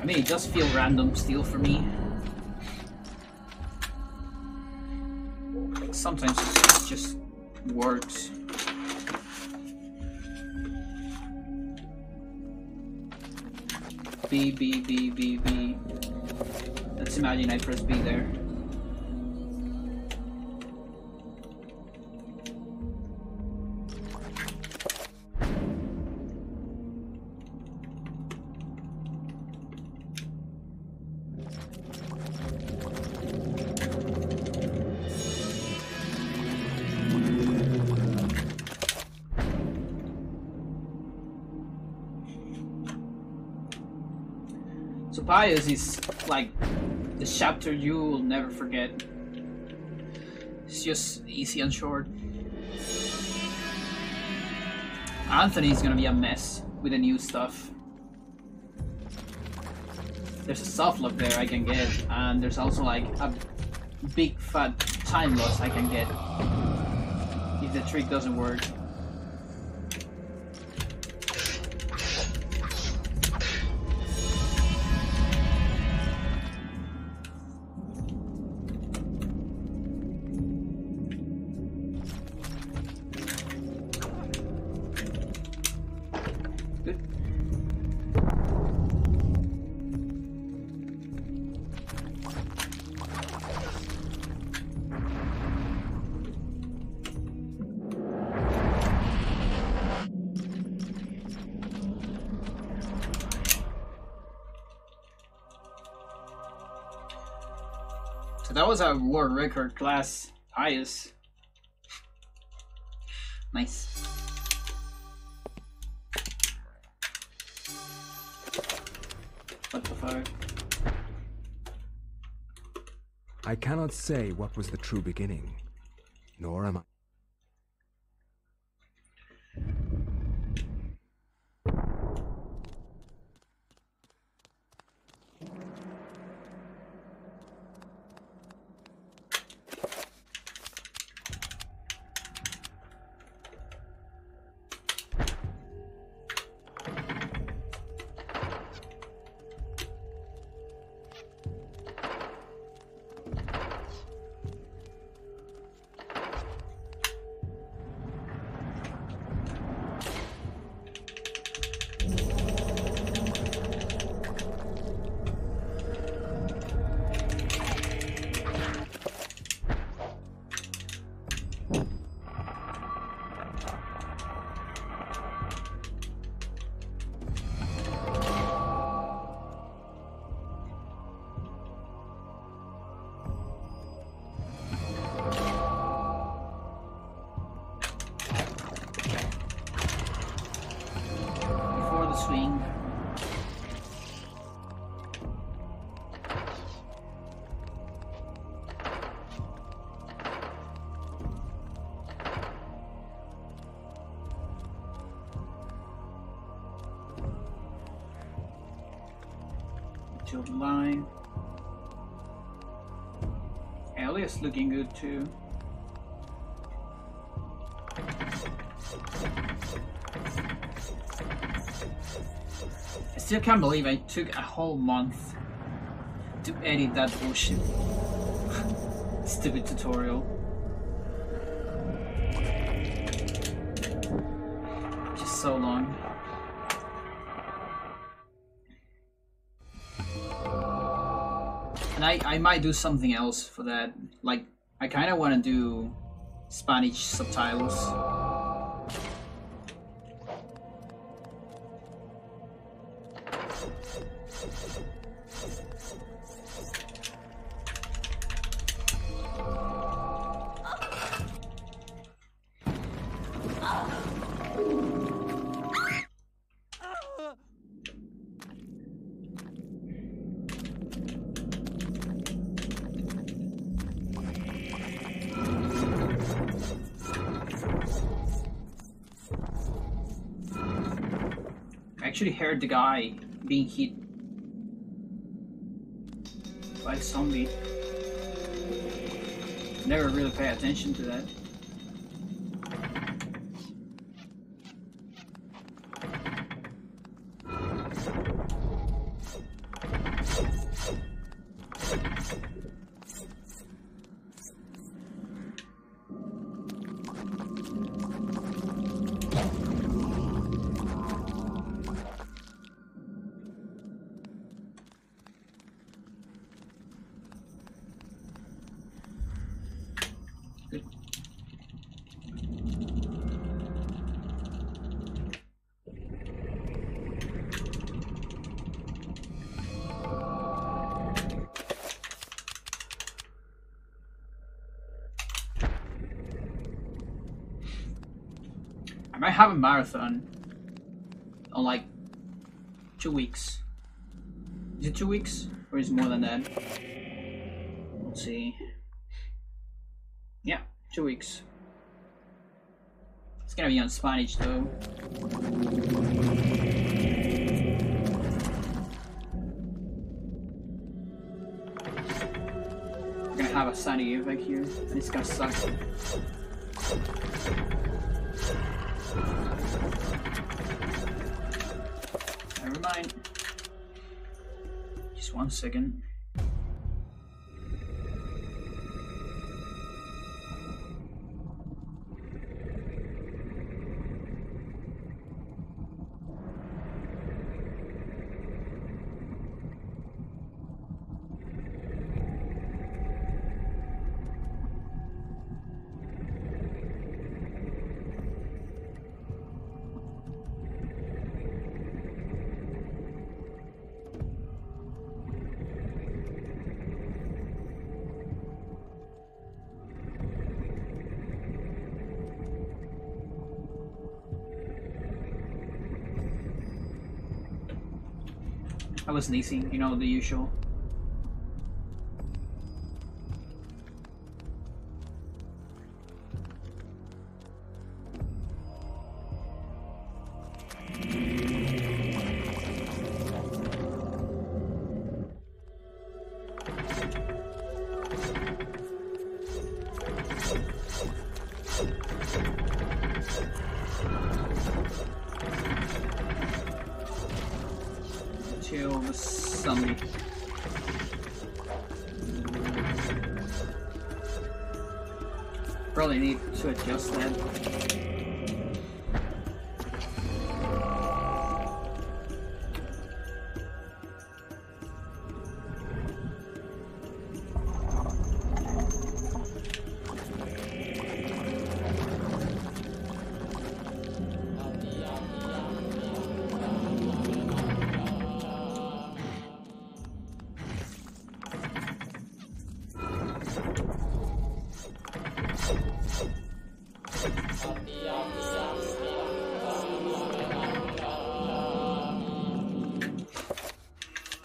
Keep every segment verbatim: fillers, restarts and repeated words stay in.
I mean, it does feel random still for me. Like sometimes it just works. B, B, B, B, B. Let's imagine I press B there. Pious is like the chapter you will never forget. It's just easy and short. Anthony is gonna be a mess with the new stuff. There's a soft lock there I can get, and there's also like a big fat time loss I can get if the trick doesn't work. That was a world record class, Pious. Nice. What the fuck? I cannot say what was the true beginning, nor am I. Line. Elias looking good too. I still can't believe I took a whole month to edit that bullshit. Stupid tutorial. Just so long. And I, I might do something else for that. Like, I kind of want to do Spanish subtitles. Heard the guy being hit by a zombie. Never really pay attention to that. I might have a marathon on like two weeks. Is it two weeks? Or is it more than that? We'll see. Yeah, two weeks. It's gonna be on Spanish though. We're gonna have a sunny back here, and it's gonna suck. Never mind. Just one second. I was sneezing, you know, the usual.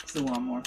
Still want more.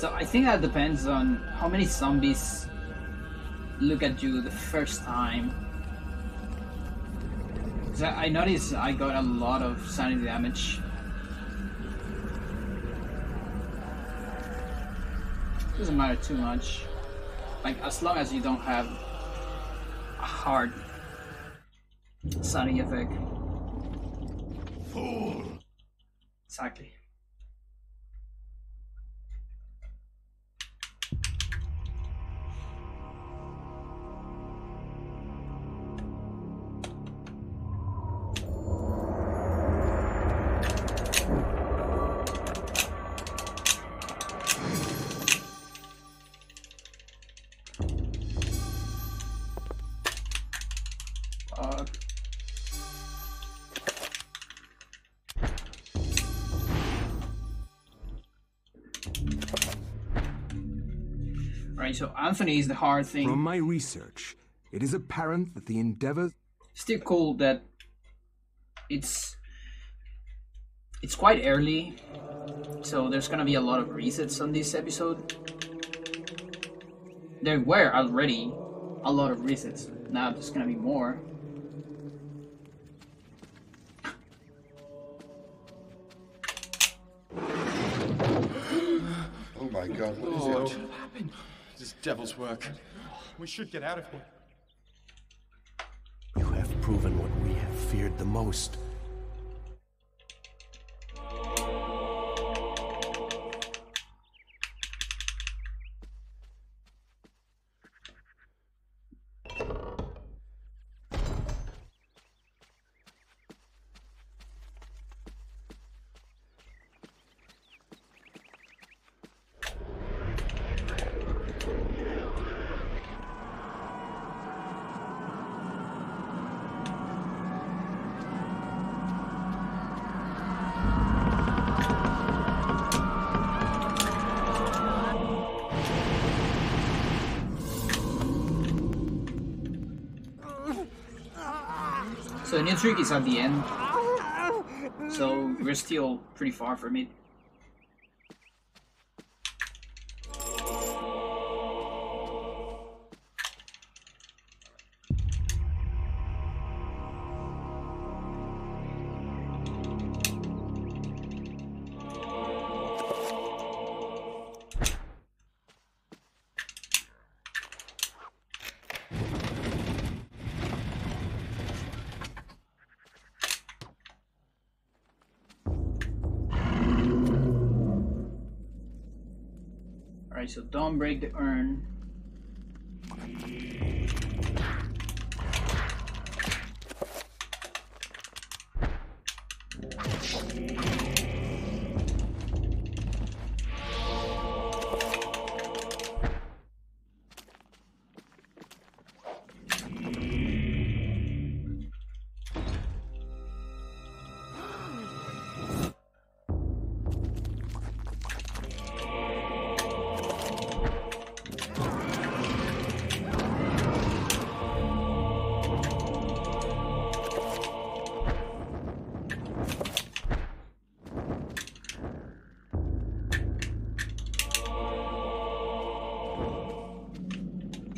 So I think that depends on how many zombies look at you the first time. So I noticed I got a lot of sanity damage. Doesn't matter too much. Like as long as you don't have a hard sanity effect. Fool. Exactly. right? So Anthony is the hard thing. From my research, it is apparent that the endeavor... Still cool that it's... It's quite early, so there's gonna be a lot of resets on this episode. There were already a lot of resets. Now there's gonna be more. Oh my god, what is oh, it? What should have happened? This is devil's work. We should get out of here. You have proven what we have feared the most. So the new trick is at the end, so we're still pretty far from it. Alright, so don't break the urn.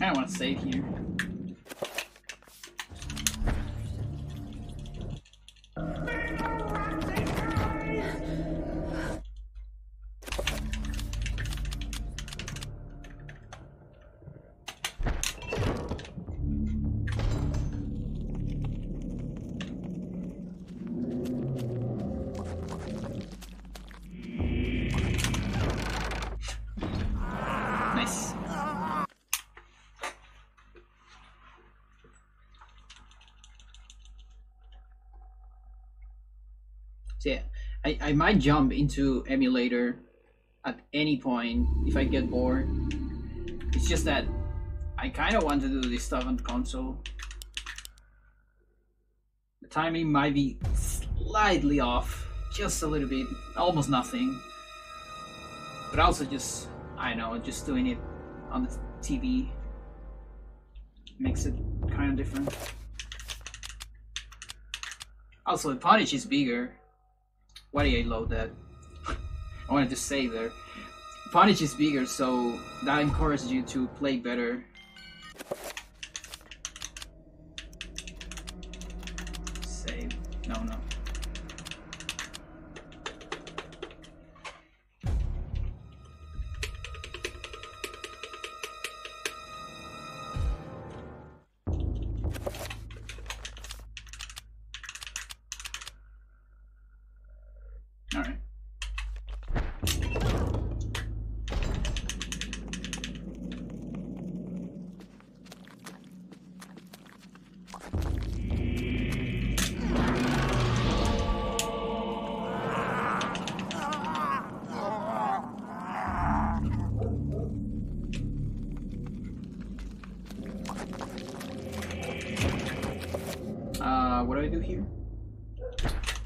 I want to save here. So yeah, I, I might jump into emulator at any point if I get bored. It's just that I kind of want to do this stuff on the console. The timing might be slightly off, just a little bit, almost nothing. But also just, I don't know, just doing it on the T V makes it kind of different. Also, the punish is bigger. Why did I load that? I wanted to save there. Punish is bigger, so that encourages you to play better. Save. No, no.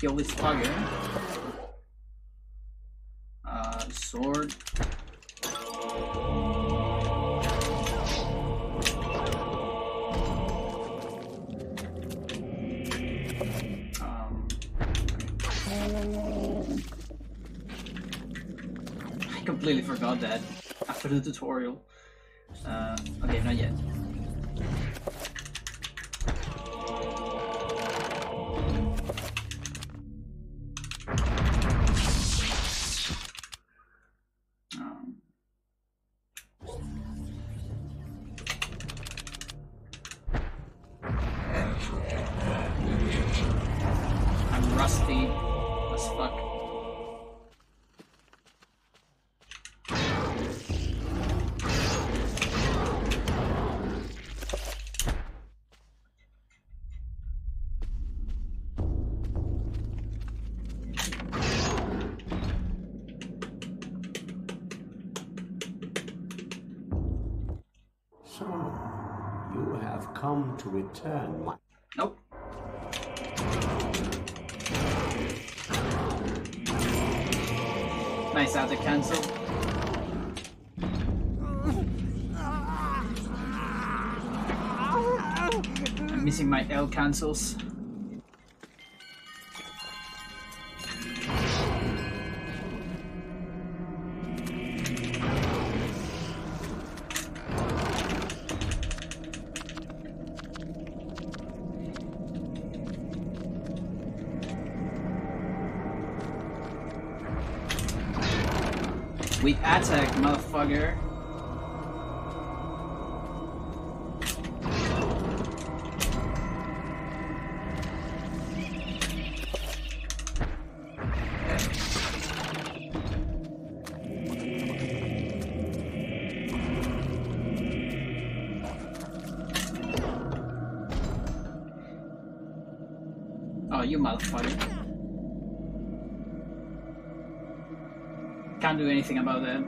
Kill this target. Uh, sword. I completely forgot that after the tutorial. Uh, okay, not yet. To return my nope. Nice out to cancel. I'm missing my L cancels. Attack, motherfucker. Oh, you motherfucker. Can't do anything about that.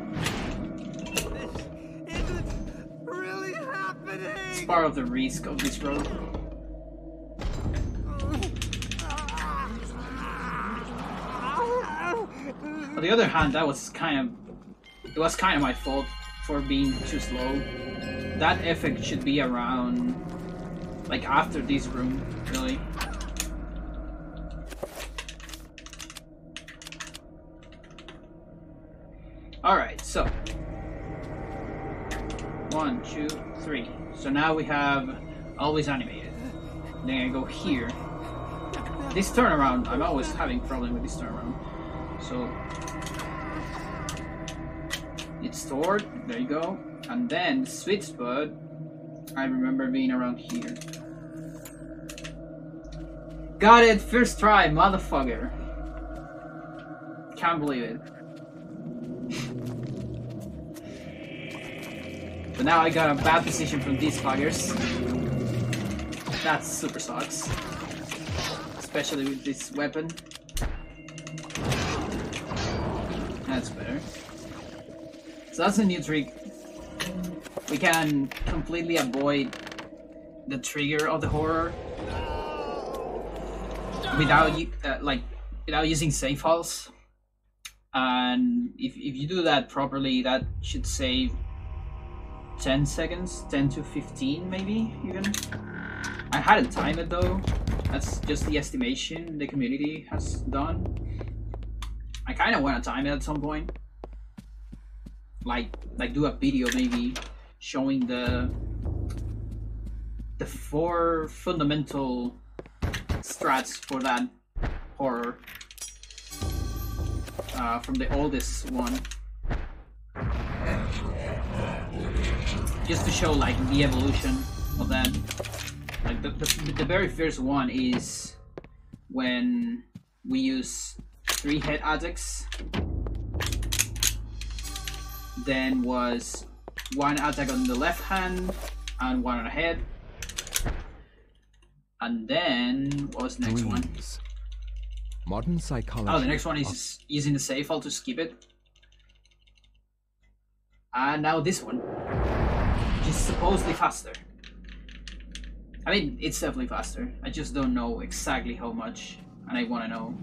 This isn't really happening. It's part of the risk of this road. On the other hand, that was kind of it was kind of my fault for being too slow. That effect should be around like after this room, really. Alright, so one, two, three. So now we have always animated. Then I go here. This turnaround, I'm always having problem with this turnaround. So it's stored, there you go. And then the sweet spot, I remember being around here. Got it, first try, motherfucker. Can't believe it. But now I got a bad position from these fuckers. That super sucks. Especially with this weapon. That's better. So that's a new trick. We can completely avoid the trigger of the horror without you, uh, like, without using save files. And if, if you do that properly, that should save ten seconds, ten to fifteen maybe even. I hadn't timed it though, that's just the estimation the community has done. I kind of want to time it at some point, like like do a video maybe showing the the four fundamental strats for that horror uh, from the oldest one. Just to show like the evolution of that. Like the, the, the very first one is when we use three head attacks. Then was one attack on the left hand and one on the head. And then what was the next one? Modern psychology. Oh, the next one is using the save file to skip it. And now this one. It's supposedly faster. I mean, it's definitely faster. I just don't know exactly how much, and I want to know.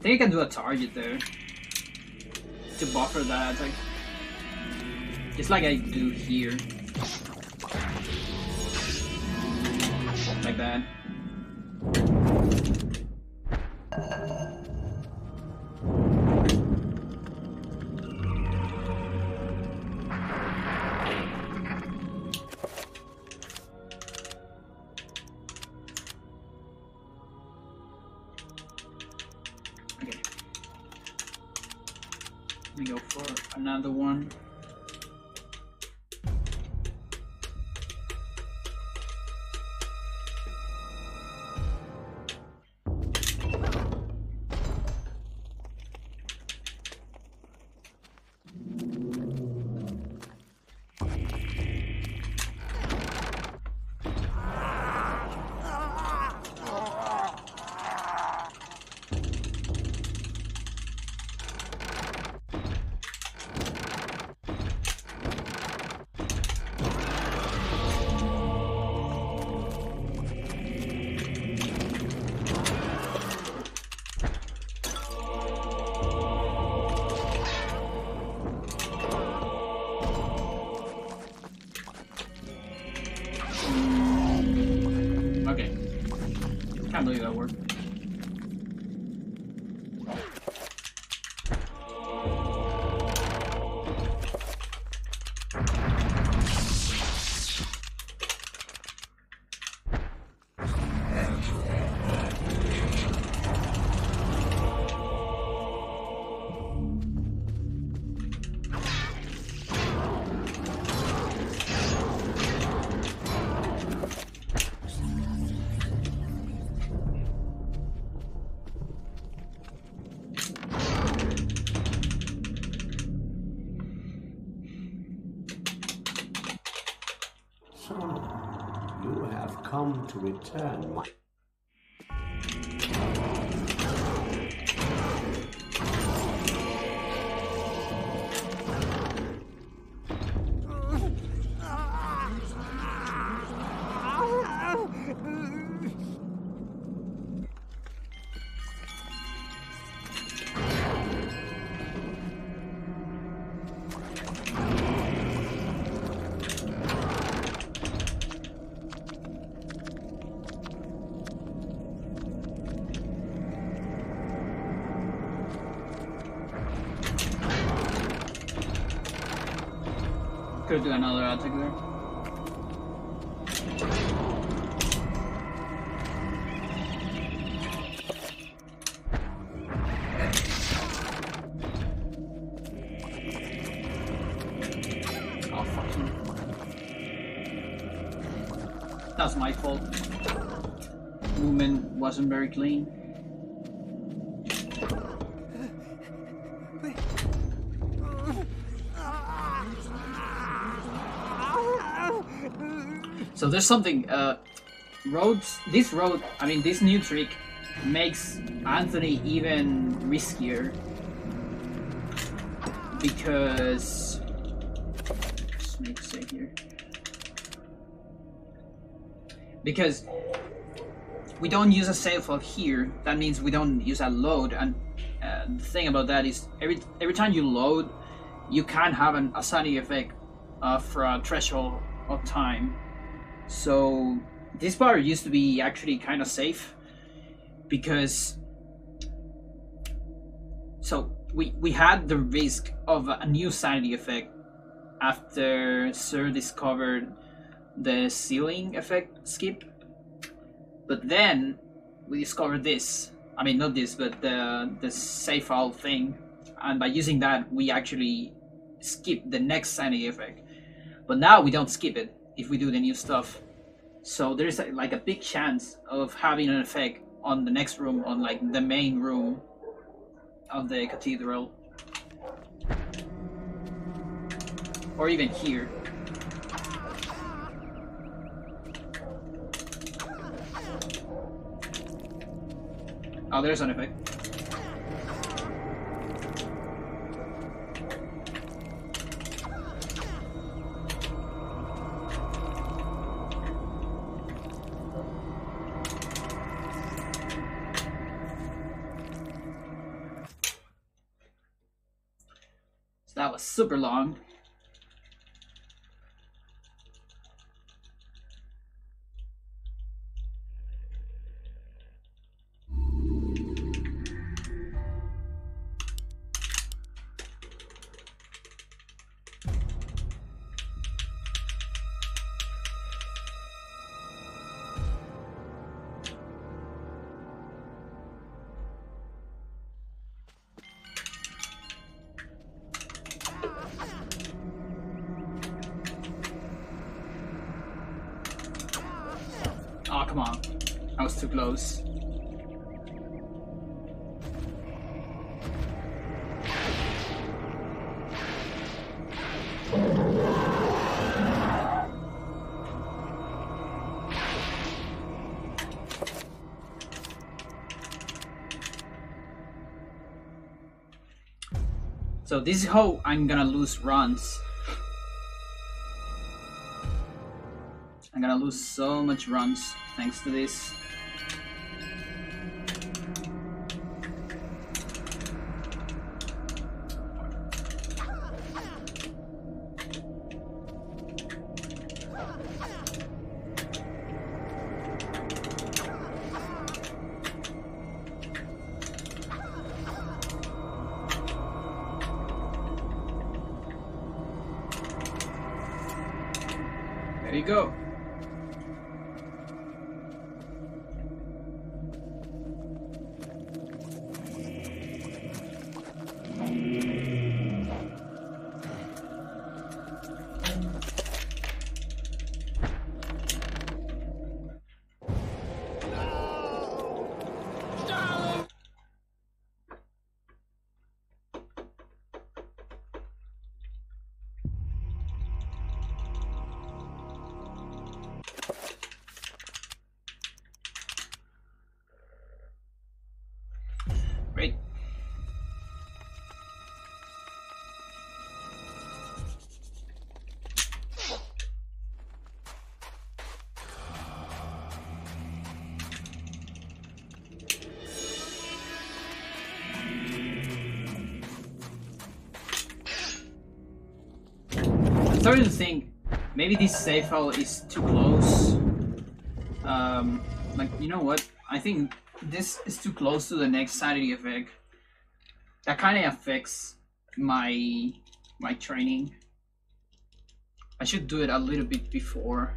I think I can do a target there to buffer that attack. Just like I do here. Like that. Another one. To return my Could do another attack there. Oh, fuck you. That's my fault. Movement wasn't very clean. So there's something, uh, roads, this road, I mean this new trick makes Anthony even riskier because, let's make a save here, because we don't use a save file here, that means we don't use a load, and uh, the thing about that is every, every time you load, you can have an Asani effect uh, for a threshold of time. So this bar used to be actually kind of safe because so we we had the risk of a new sanity effect after Sir discovered the ceiling effect skip, but then we discovered this, I mean not this but the the save file thing, and by using that we actually skip the next sanity effect, but now we don't skip it if we do the new stuff. So there's a, like a big chance of having an effect on the next room, on like the main room of the cathedral, or even here. Oh, there's an effect. That was super long. Close. So this is how I'm gonna lose runs. I'm gonna lose so much runs thanks to this. I'm starting to think maybe this save file is too close. Um, like, you know what? I think this is too close to the next sanity effect. That kind of affects my my training. I should do it a little bit before.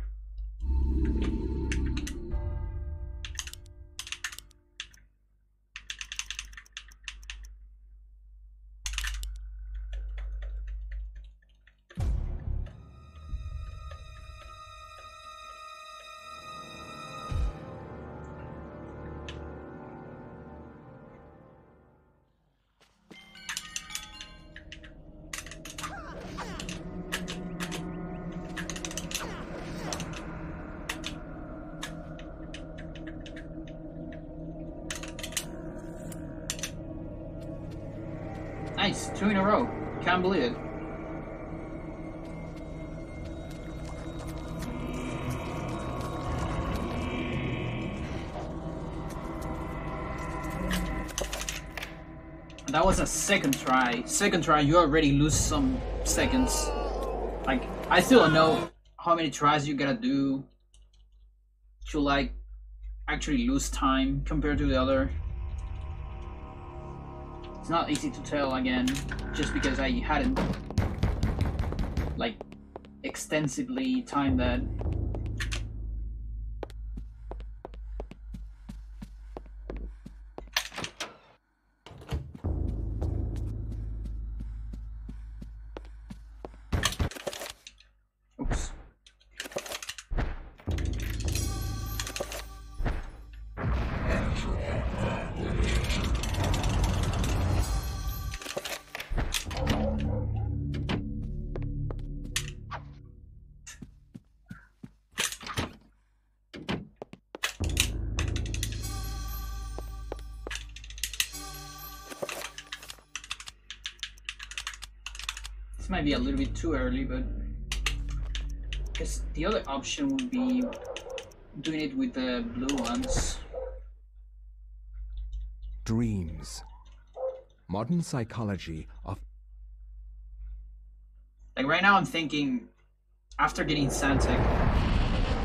That was a second try. Second try, you already lose some seconds. Like, I still don't know how many tries you gotta do to, like, actually lose time compared to the other. It's not easy to tell again, just because I hadn't, like, extensively timed that. Might be a little bit too early, but because the other option would be doing it with the blue ones. Dreams. Modern psychology of Like right now I'm thinking, after getting Santec,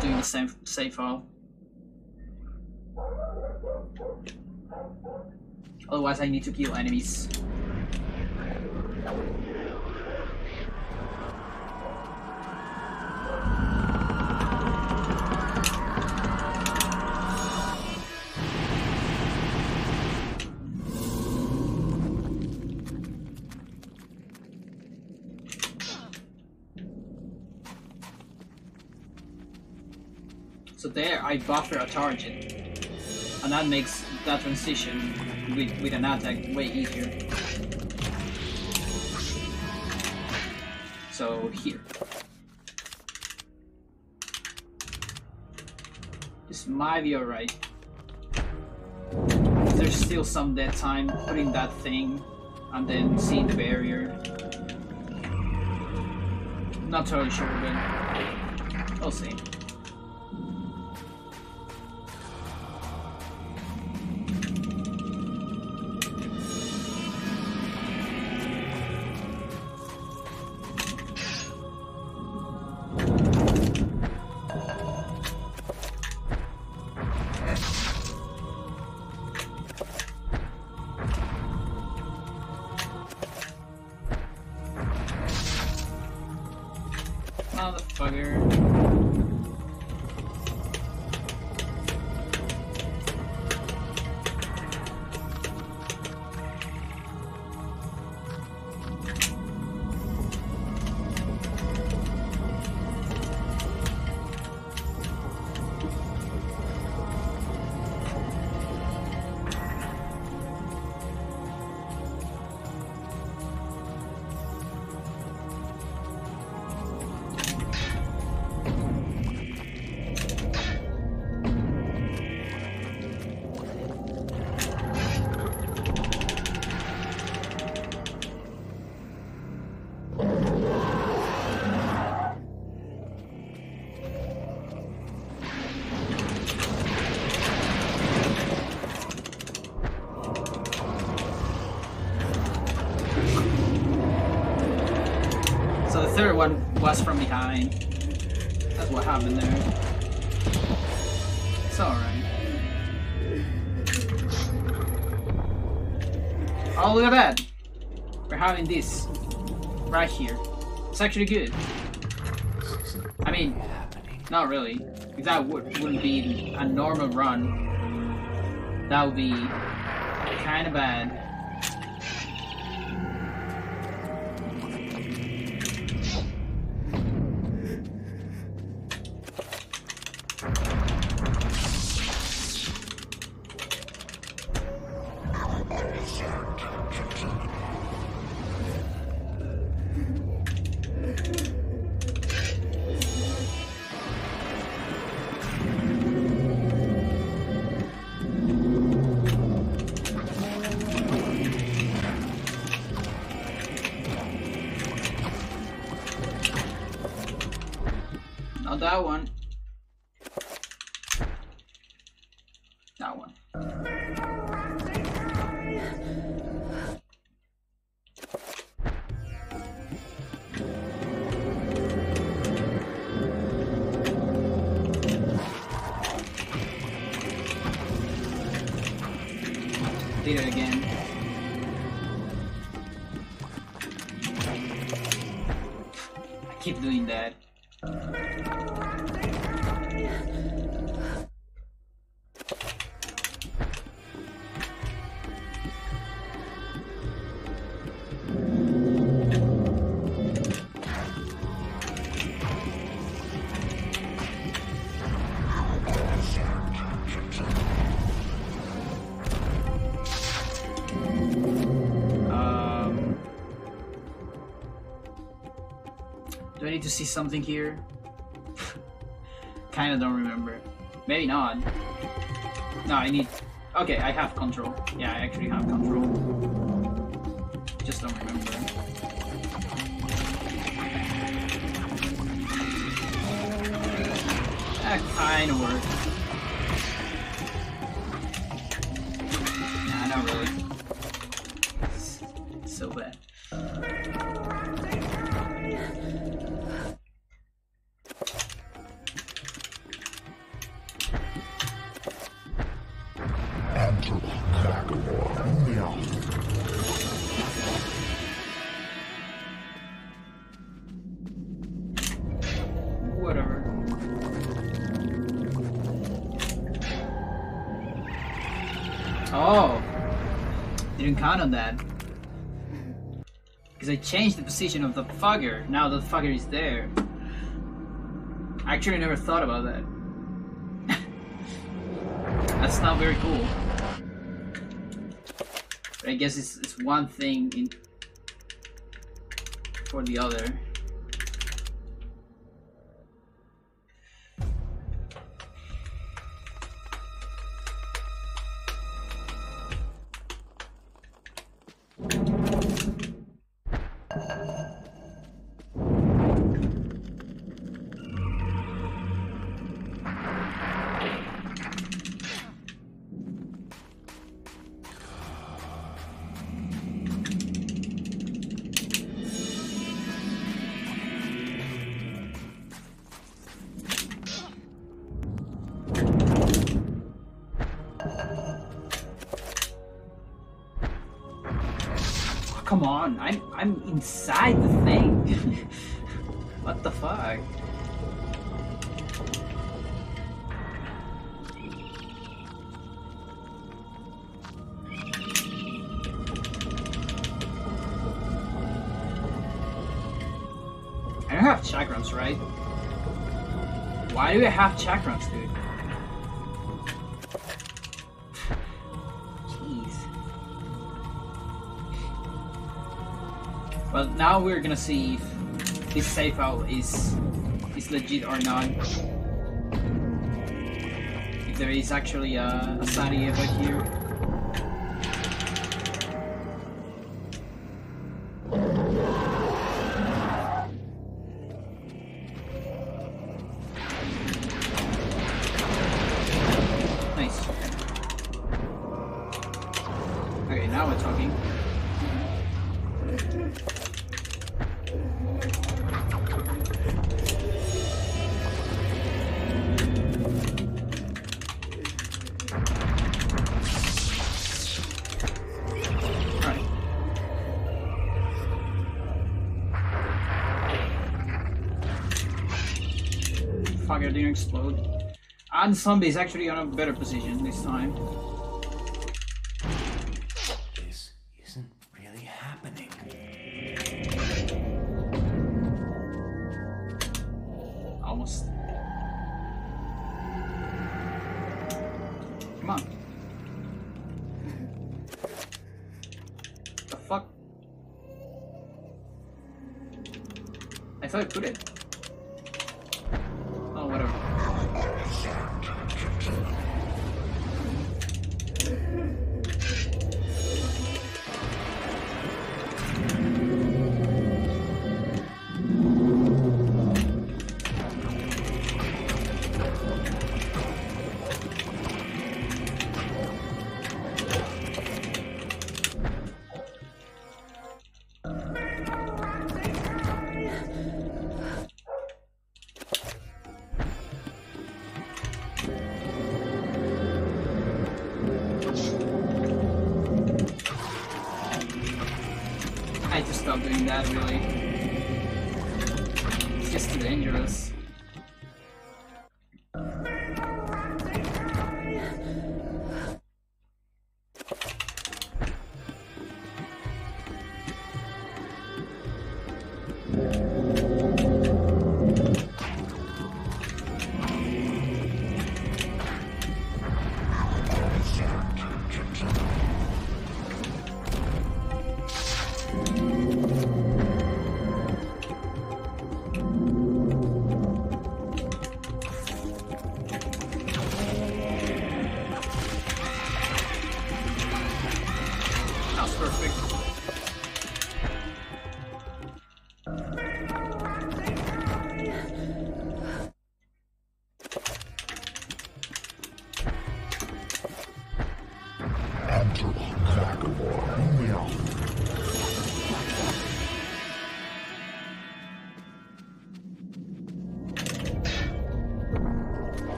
doing the same save file. Otherwise I need to kill enemies. So there I buffer a target, and that makes that transition with, with an attack way easier. So here. This might be alright. There's still some dead time putting that thing and then seeing the barrier. Not totally sure when. I'll see. Was from behind. That's what happened there. It's alright. Oh, look at that! We're having this right here. It's actually good. I mean, not really. If that would, wouldn't be a normal run, that would be kind of bad. That one. That one. Did it again. I keep doing that. To see something here. Kinda don't remember. Maybe not. No, I need... Okay, I have control. Yeah, I actually have control. Just don't remember. That kinda worked. Nah, not really. It's so bad. Oh. Didn't count on that. Because I changed the position of the fucker. Now the fucker is there. I actually never thought about that. That's not very cool. But I guess it's, it's one thing in for the other. Come on, I'm I'm inside the thing. What the fuck? I don't have chakrams, right? Why do I have chakrams, dude? Well, now we're gonna see if this save file is is legit or not. If there is actually a, a Sunny over here. Nice. Okay, now we're talking. Didn't explode. And zombie is actually on a better position this time. This isn't really happening. Almost. Come on. The fuck? I thought I put it. Really, it's just too dangerous.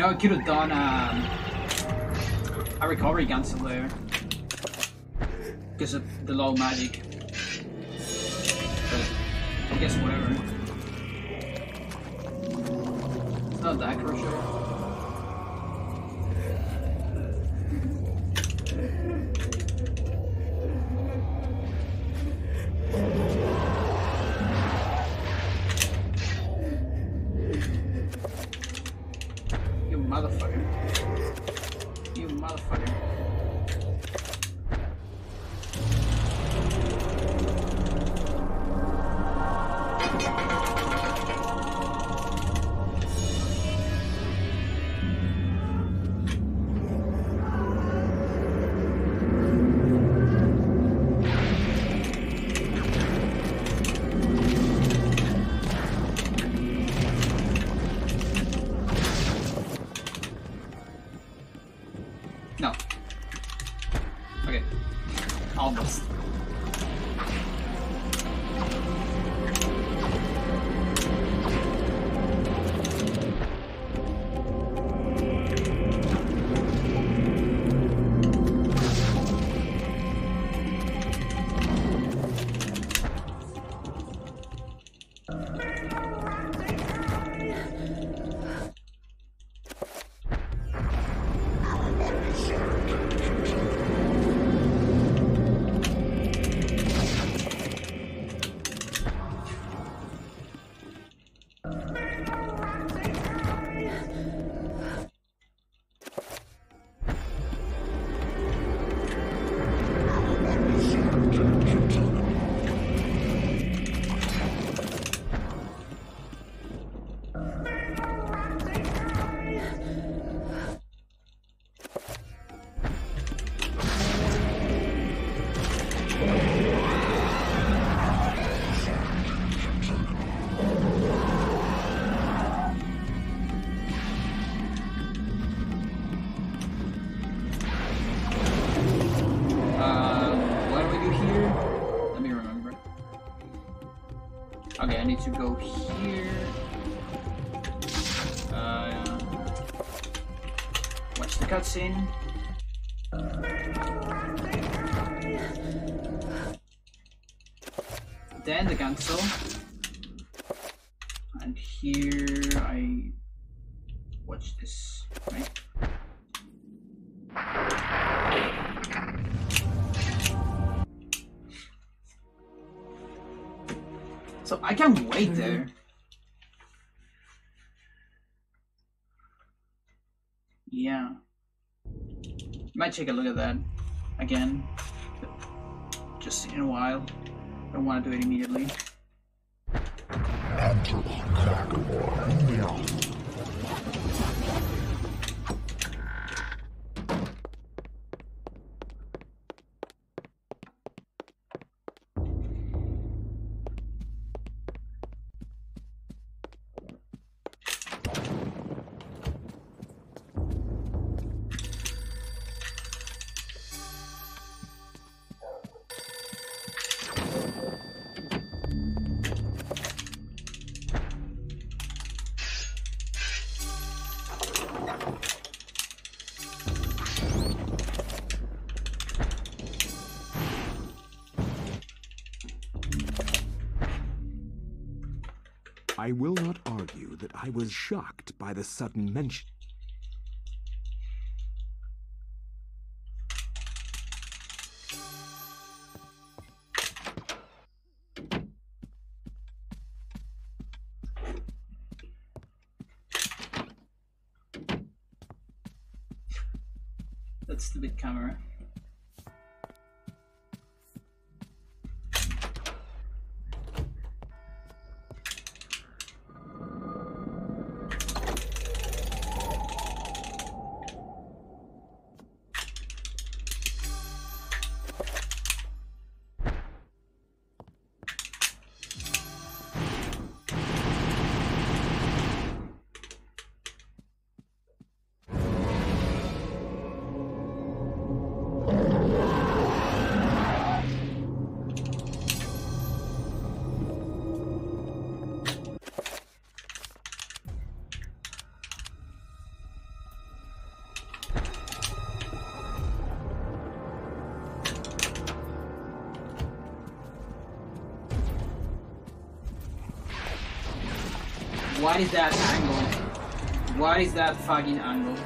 You know, I could have done um, a recovery cancel there because of the low magic, but I guess whatever. It's not that crucial. Cutscene. Then the console. And here I watch this, right? So I can wait mm-hmm. there. Yeah. Might take a look at that again, just in a while. Don't want to do it immediately. I will not argue that I was shocked by the sudden mention. That's the big camera. What is that angle? What is that fucking angle?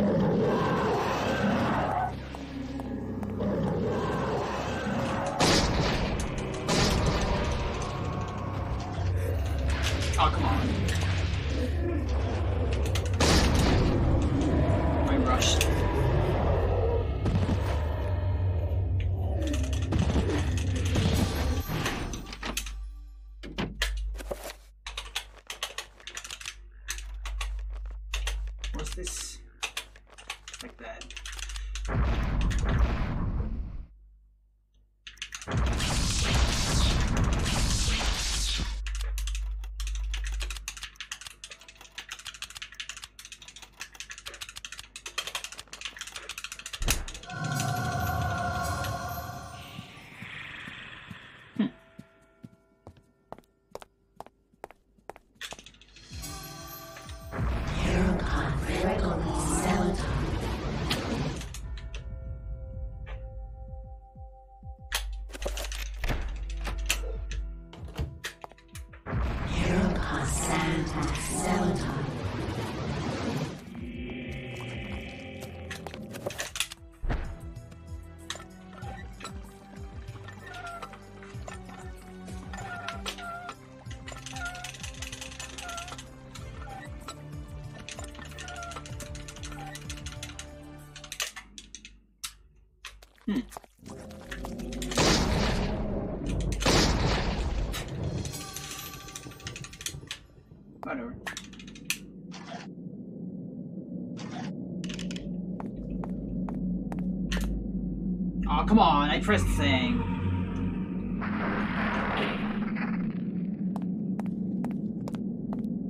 Thank you. What's this? Like that. Come on, I pressed the thing.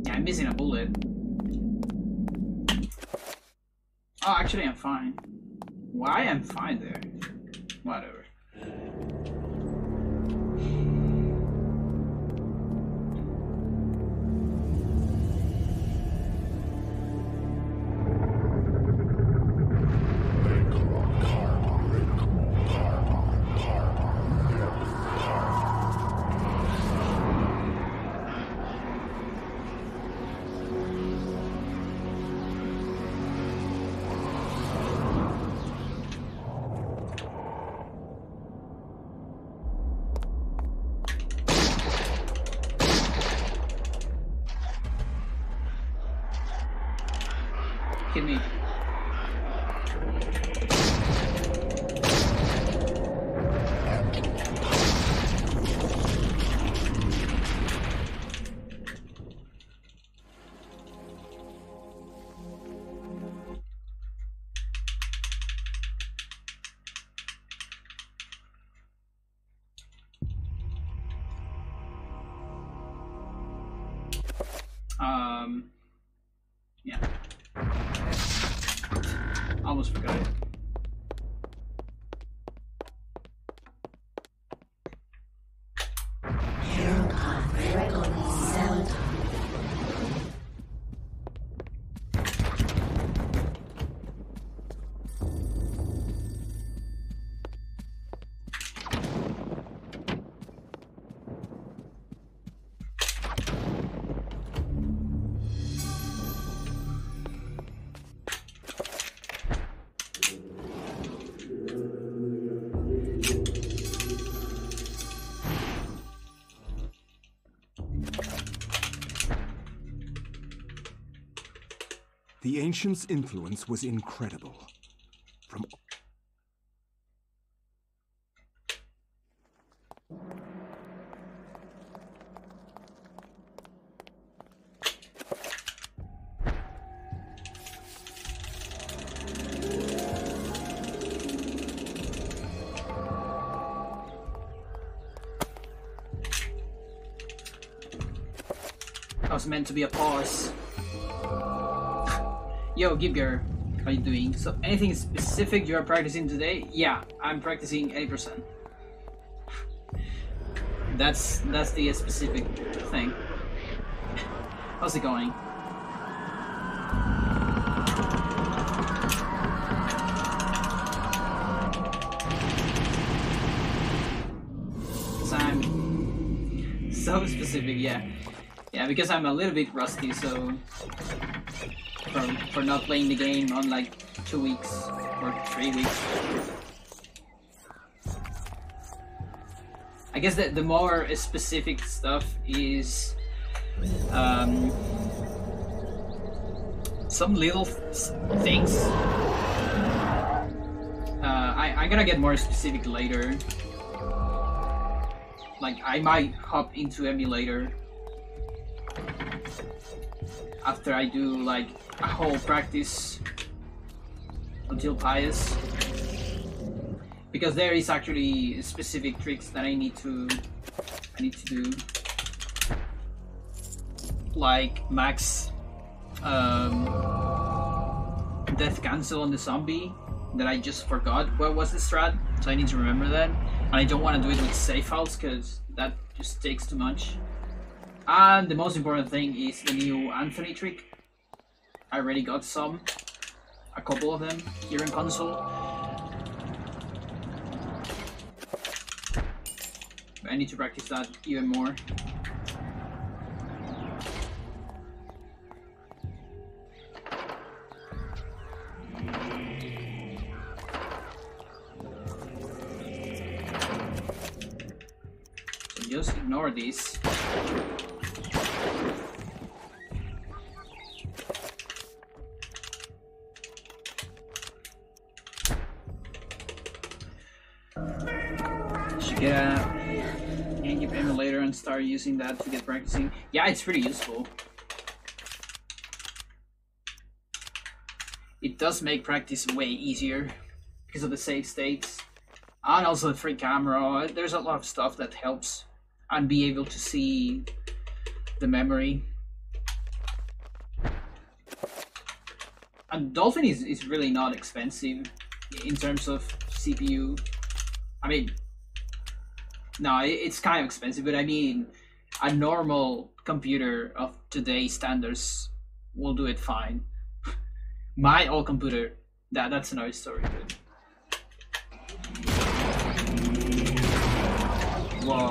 Yeah, I'm missing a bullet. Oh, actually, I'm fine. Why? I'm fine there. Whatever. The ancients' influence was incredible. From that was meant to be a pause. Yo, Gibger, how you doing? So, anything specific you are practicing today? Yeah, I'm practicing eighty percent. That's that's the specific thing. How's it going? Because I'm so specific, yeah. Yeah, because I'm a little bit rusty, so... For, for not playing the game on like two weeks or three weeks. I guess that the more specific stuff is um, some little things. Uh, I, I'm gonna get more specific later. Like I might hop into emulator. after I do like a whole practice until Pious, because there is actually specific tricks that I need to I need to do, like max um, death cancel on the zombie that I just forgot what was the strat, so I need to remember that. And I don't want to do it with save files because that just takes too much. And the most important thing is the new Anthony trick. I already got some, a couple of them here in console. But I need to practice that even more. So just ignore this. Start using that to get practicing. Yeah, it's pretty useful. It does make practice way easier because of the save states and also the free camera. There's a lot of stuff that helps, and be able to see the memory. And Dolphin is, is really not expensive in terms of C P U. I mean, no, it's kind of expensive, but I mean, a normal computer of today's standards will do it fine. My old computer, that, that's another story, dude. Whoa.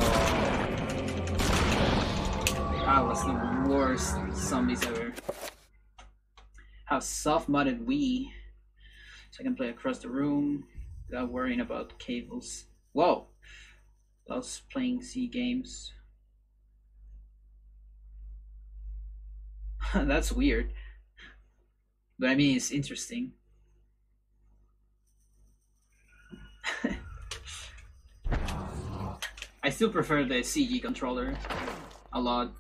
That was the worst zombies ever. How soft-modded we, so I can play across the room without worrying about cables. Whoa. I was playing Z games. That's weird, but I mean, it's interesting. I still prefer the C G controller a lot.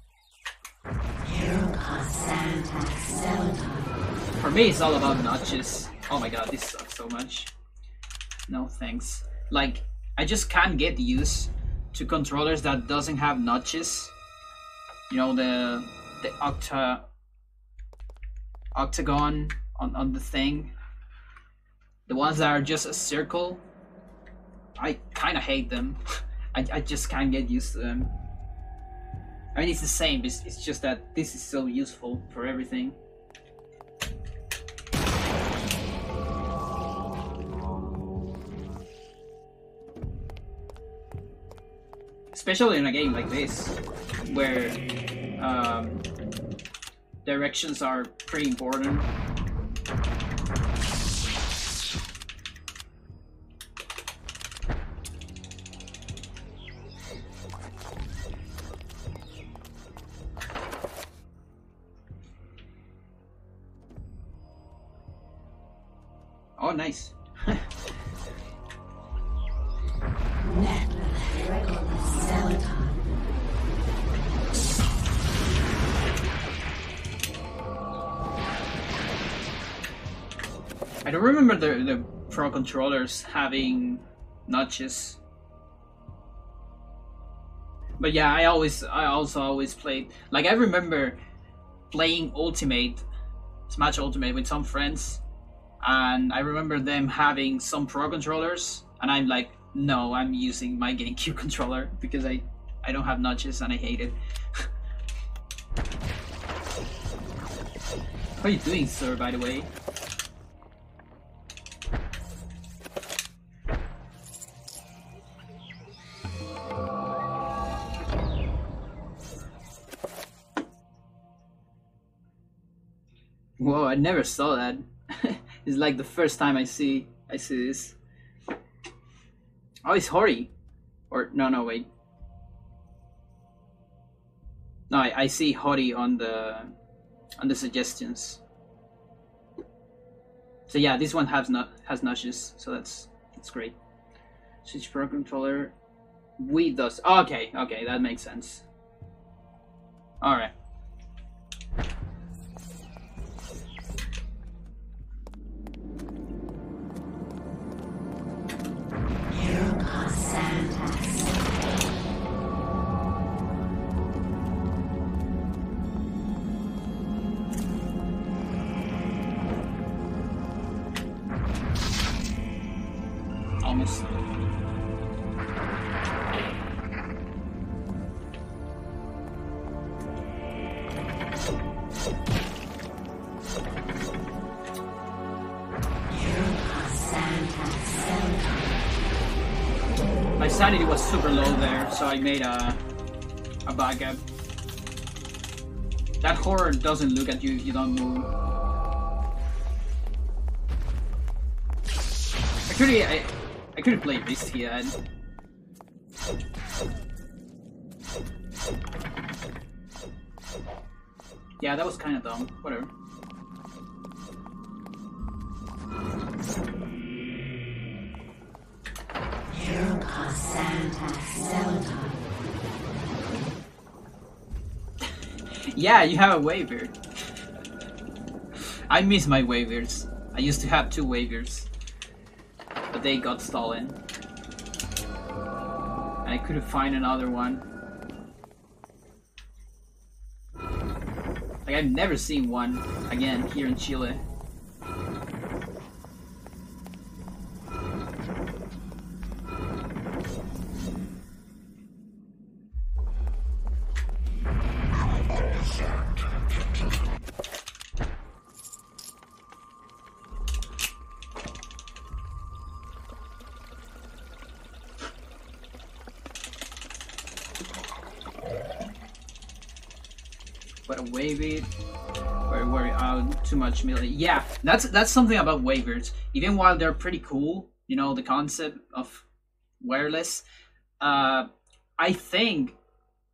For me, it's all about notches. Oh my god, this sucks so much. No thanks. Like, I just can't get used to controllers that doesn't have notches. You know, the the octa octagon on, on the thing. The ones that are just a circle. I kinda hate them. I, I just can't get used to them. I mean, it's the same, it's, it's just that this is so useful for everything. Especially in a game like this, where um, directions are pretty important. Oh, nice. I don't remember the, the Pro Controllers having notches. But yeah, I always, I also always played, like I remember playing Ultimate, Smash Ultimate with some friends, and I remember them having some Pro Controllers, and I'm like, no, I'm using my GameCube controller because I, I don't have notches and I hate it. How are you doing, sir, by the way? Whoa, I never saw that. It's like the first time I see I see this. Oh, it's Hori. Or no no wait. No, I, I see Hori on the on the suggestions. So yeah, this one has not has notches, so that's that's great. Switch Pro Controller we does oh, okay, okay, that makes sense. Alright. promise. My sanity was super low there, so I made a, a backup. That horror doesn't look at you if you don't move. Actually, I, I could play this here. Yeah, that was kind of dumb. Whatever. You are Santa Zelda. Yeah, you have a wavebeard. I miss my wavebeards. I used to have two wavebeards, but they got stolen. And I couldn't find another one. Like, I've never seen one again here in Chile. Much melee. Yeah, that's that's something about waivers. Even while they're pretty cool, you know, the concept of wireless, uh, I think,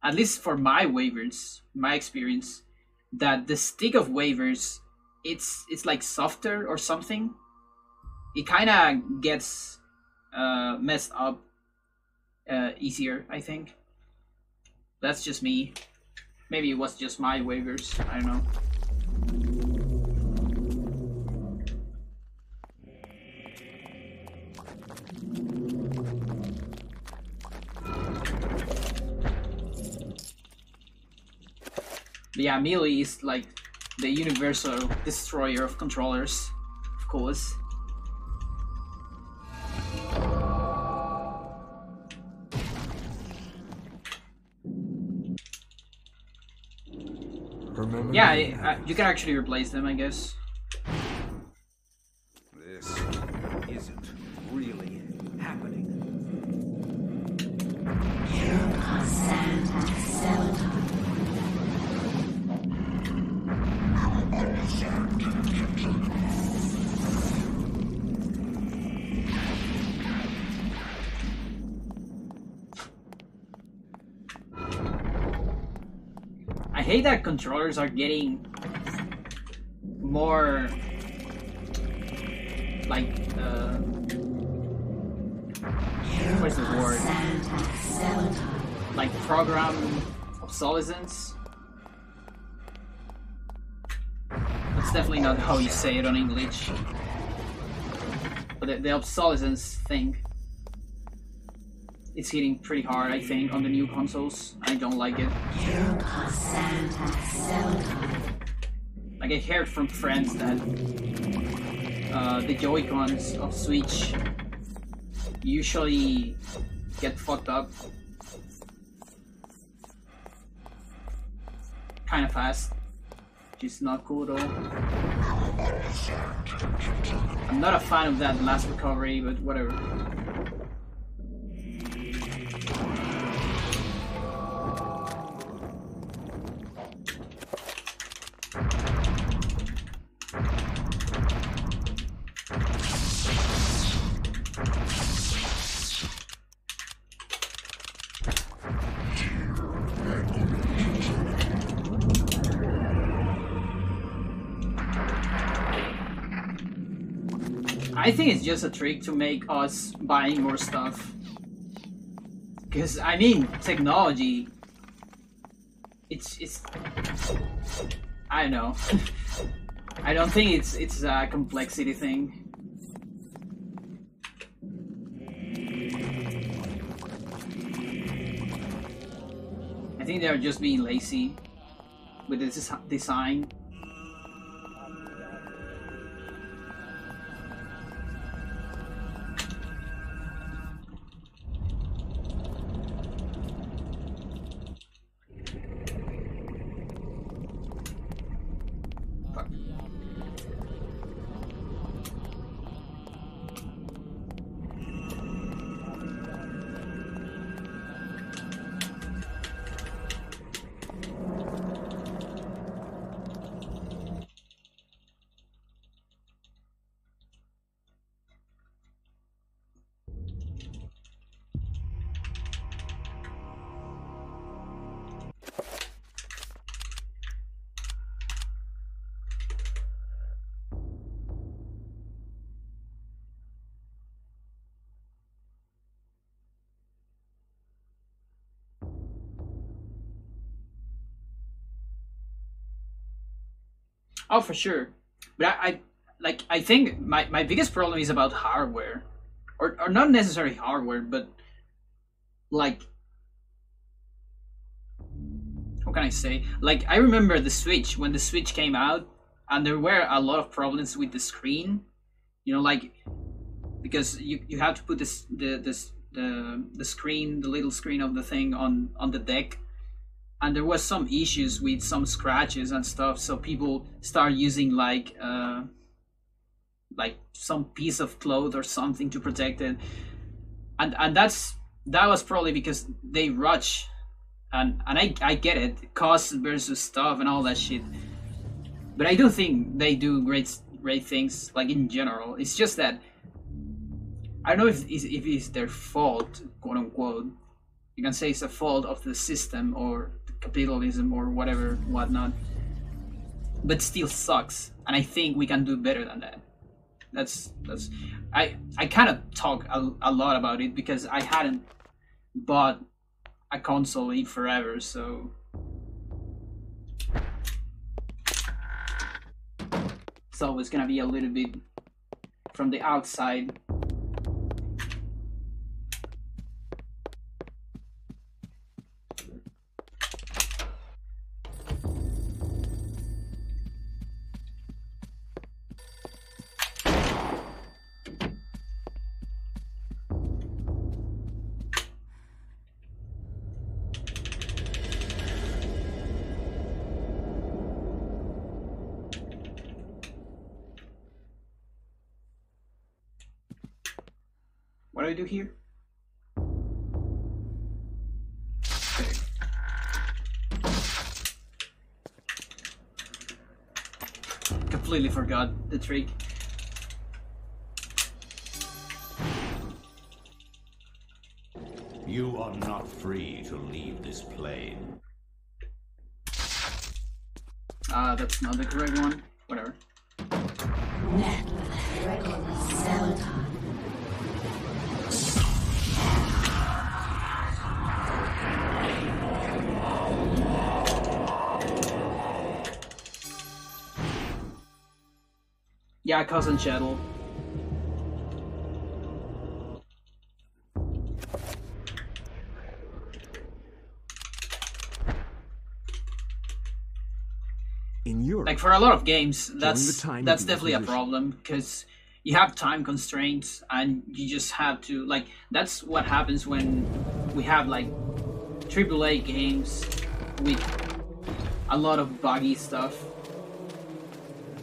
at least for my waivers, my experience, that the stick of waivers, it's it's like softer or something. It kind of gets uh, messed up uh, easier, I think. That's just me. Maybe it was just my waivers. I don't know. Yeah, Melee is like the universal destroyer of controllers, of course. Remember yeah, I, I, you can actually replace them, I guess. This isn't really happening. You are Santa Zelda. I hate that controllers are getting more like uh what's the word? Like program obsolescence. That's definitely not how you say it on English. But the, the obsolescence thing, it's hitting pretty hard, I think, on the new consoles. I don't like it. Like, I heard from friends that uh, the Joy-Cons of Switch usually get fucked up kind of fast, which is not cool at all. I'm not a fan of that last recovery, but whatever. I think it's just a trick to make us buying more stuff. Because, I mean, technology... It's... it's... I don't know. I don't think it's it's a complexity thing. I think they're just being lazy with this design. Oh, for sure. But I, I like I think my, my biggest problem is about hardware, or or not necessarily hardware, but like, how can I say? Like, I remember the Switch, when the Switch came out, and there were a lot of problems with the screen, you know, like, because you you have to put this the this the the screen, the little screen of the thing on on the deck. And there was some issues with some scratches and stuff, so people start using like uh, like some piece of cloth or something to protect it, and and that's that was probably because they rush, and and I I get it, cost versus stuff and all that shit, but I don't think they do great great things like in general. It's just that I don't know if it's, if it's their fault, quote unquote. You can say it's a fault of the system or capitalism or whatever, whatnot, but still sucks, and I think we can do better than that. That's that's I I kind of talk a, a lot about it because I hadn't bought a console in forever, so it's always gonna be a little bit from the outside. What do I do here? Okay. Completely forgot the trick. You are not free to leave this plane. Ah, uh, that's not the correct one. Whatever. Yeah, cousin Chettle. In Europe, like for a lot of games, that's that's definitely a problem because you have time constraints and you just have to like. That's what happens when we have like triple A games with a lot of buggy stuff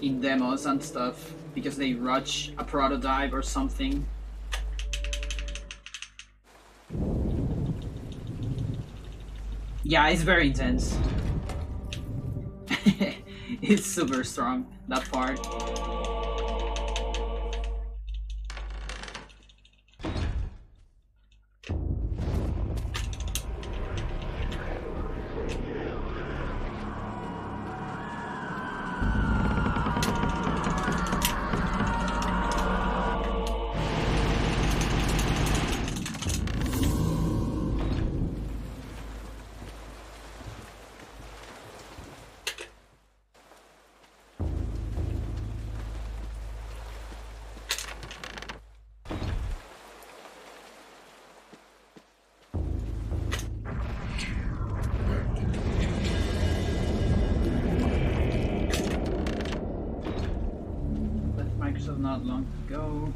in demos and stuff because they rush a prototype or something. Yeah, it's very intense. It's super strong, that part. Not long ago.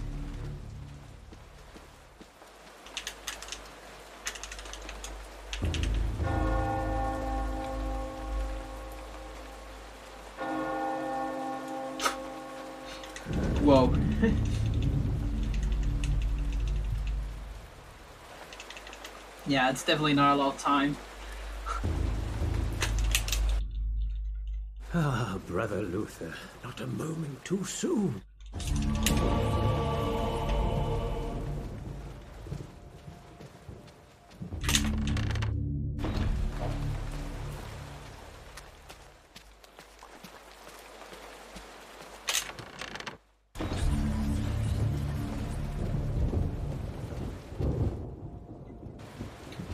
Whoa. Yeah, it's definitely not a lot of time. Ah, Brother Luther, not a moment too soon.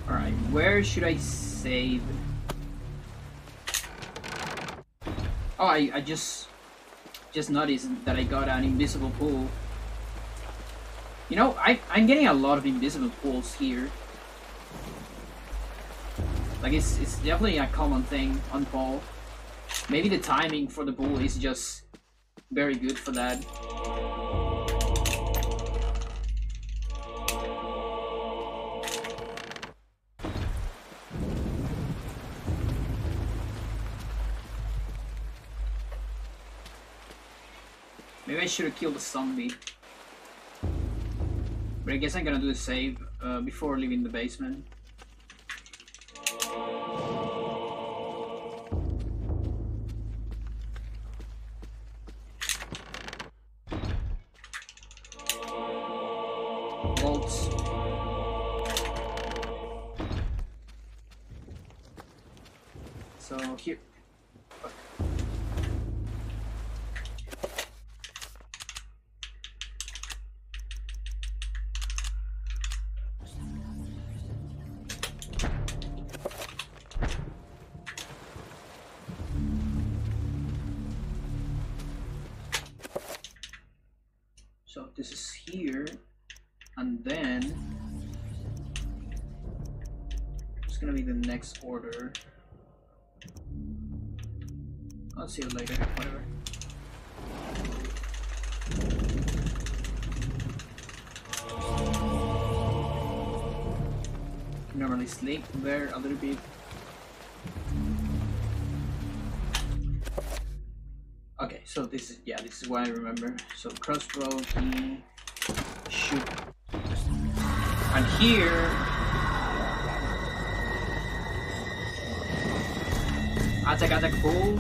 Alright, where should I save? Oh, I, I just just noticed that I got an invisible pool. You know, I, I'm getting a lot of invisible pools here. Like, it's, it's definitely a common thing on Paul. Maybe the timing for the pool is just very good for that. Maybe I should have killed the zombie. But I guess I'm gonna do a save uh, before leaving the basement. Order. I'll see you later, whatever. Normally sleep there a little bit. Okay, so this is, yeah, this is what I remember. So crossbow, key, shoot. And here Attack, attack, pull.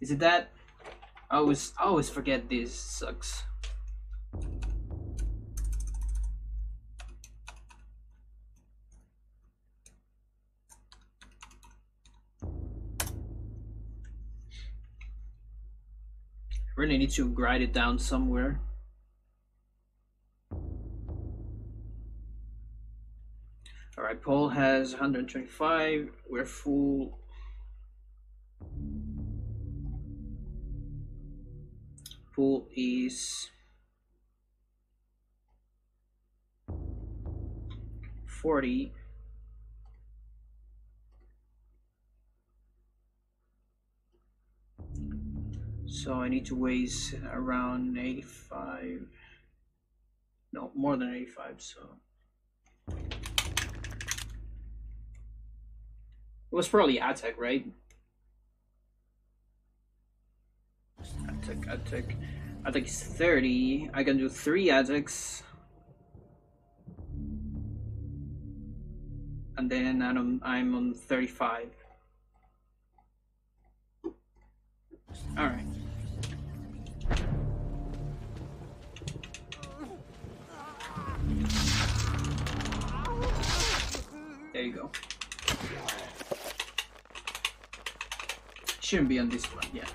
Is it that? I always, I always forget this. Sucks. Really need to grind it down somewhere. Alright, Paul has one hundred twenty-five, we're full. Pool is forty. So I need to waste around eighty-five. No, more than eighty-five, so. It was probably attack, right? Attack, attack. Attack is thirty. I can do three attacks. And then I'm, I'm on thirty-five. Alright. There you go. Shouldn't be on this one, yeah.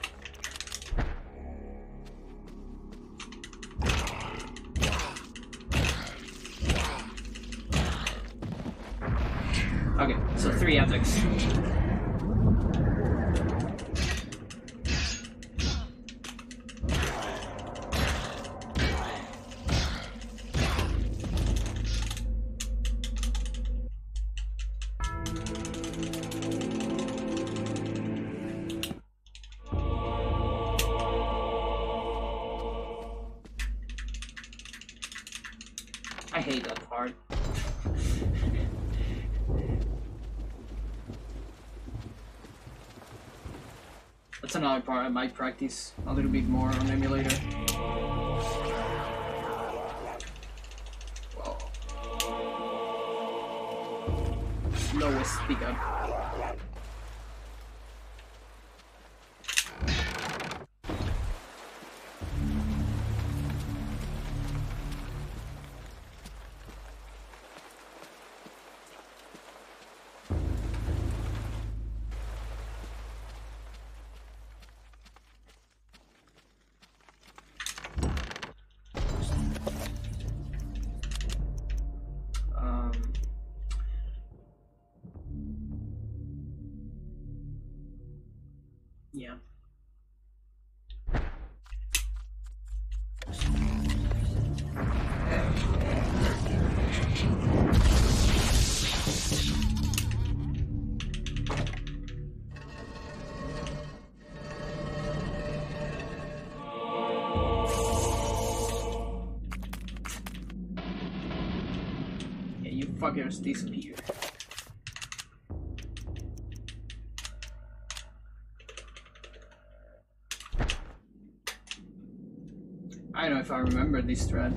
Okay, so three attacks. Another part I might practice a little bit more on emulator. Wow. Slowest pickup. fuckers disappear. I don't know if I remember this thread.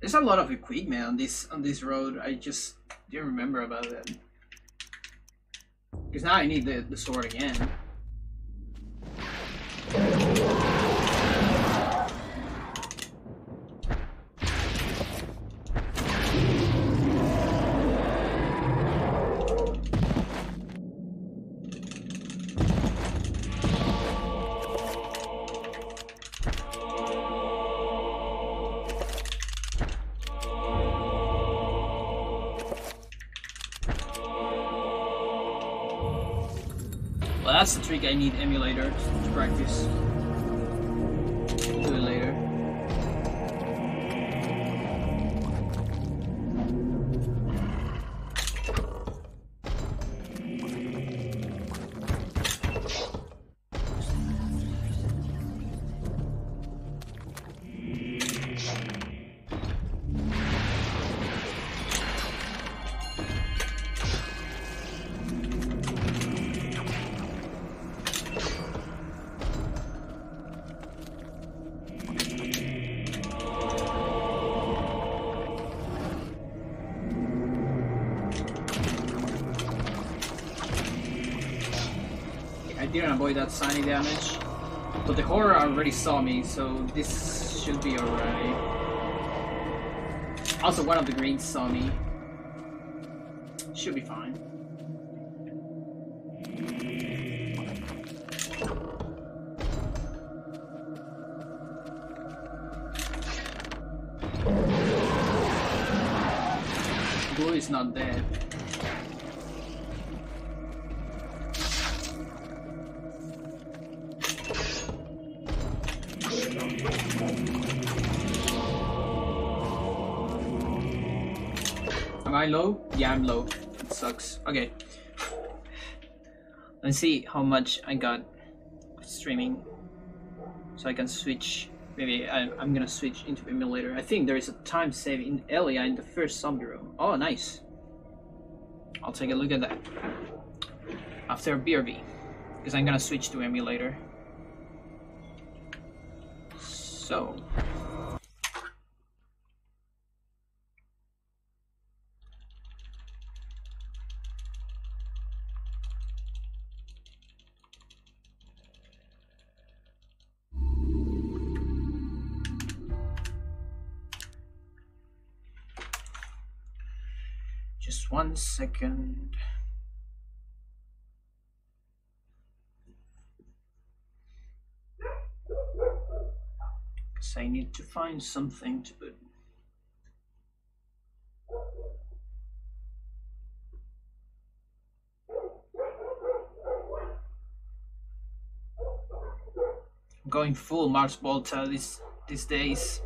There's a lot of equipment on this on this road. I just didn't remember about it. Because now I need the, the sword again. That's the trick, I need emulators to practice. I'll do it later. That shiny damage, but the horror already saw me, so this should be alright. Also, one of the greens saw me. Should be fine. Blue is not dead. Am I low? Yeah, I'm low. It sucks. Okay. Let's see how much I got streaming. So I can switch. Maybe I, I'm gonna switch into emulator. I think there is a time save in Elia in the first zombie room. Oh, nice. I'll take a look at that after B R B. Because I'm gonna switch to emulator. So. One second. Because I need to find something to put. I'm going full Mars Volta these these days.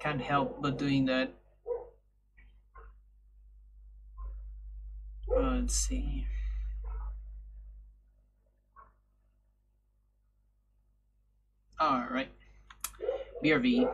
Can't help but doing that. Let's see. All right, B R V.